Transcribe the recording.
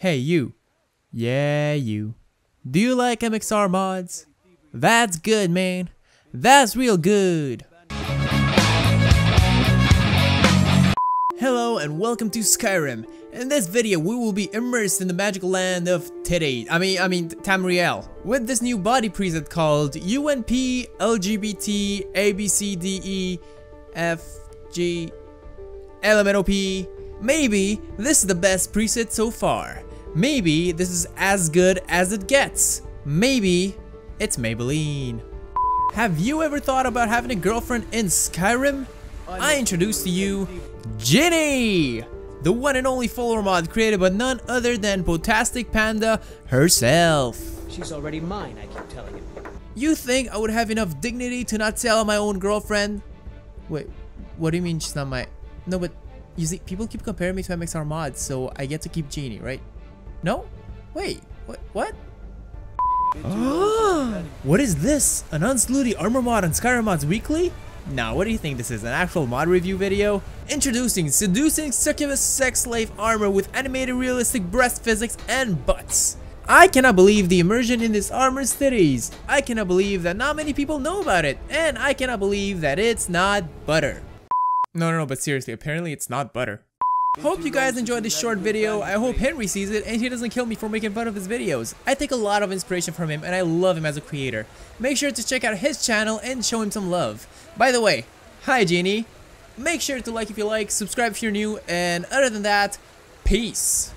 Hey you. Yeah, you. Do you like MXR Mods? That's good, man. That's real good. Hello and welcome to Skyrim. In this video we will be immersed in the magical land of Tamriel with this new body preset called UNP LGBT ABCDEF G LMNOP. Maybe this is the best preset so far. Maybe this is as good as it gets. Maybe it's Maybelline. Have you ever thought about having a girlfriend in Skyrim? I introduce to you Ginny, the one and only follower mod created by none other than Botastic Panda herself. She's already mine, I keep telling you. You think I would have enough dignity to not tell my own girlfriend? Wait, what do you mean she's not my... No, but you see, people keep comparing me to MXR Mods, so I get to keep Ginny, right? No? Wait, what? What is this? An unslooty armor mod on Skyrim Mods Weekly? Now, what do you think this is, an actual mod review video? Introducing seducing succubus sex slave armor with animated realistic breast physics and butts. I cannot believe the immersion in this armor cities. I cannot believe that not many people know about it. And I cannot believe that it's not butter. No, but seriously, apparently it's not butter. Hope you guys enjoyed this short video. I hope Henry sees it and he doesn't kill me for making fun of his videos. I take a lot of inspiration from him and I love him as a creator. Make sure to check out his channel and show him some love. By the way, hi Jeannie. Make sure to like if you like, subscribe if you're new, and other than that, peace.